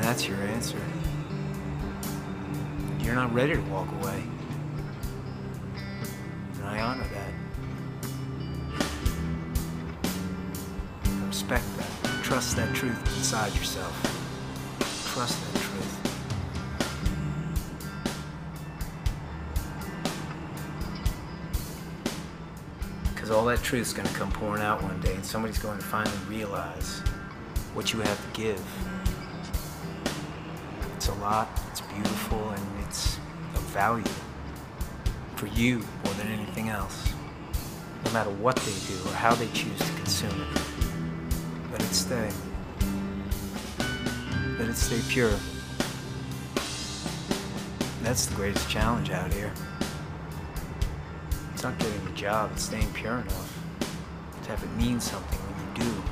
And that's your answer. You're not ready to walk away. And I honor that. I respect that. Trust that truth inside yourself. Trust that truth. All that truth's going to come pouring out one day, and somebody's going to finally realize what you have to give. It's a lot, it's beautiful, and it's of value for you more than anything else, no matter what they do or how they choose to consume it. Let it stay. Let it stay pure. And that's the greatest challenge out here. It's not getting the job, it's staying pure enough to have it mean something when you do.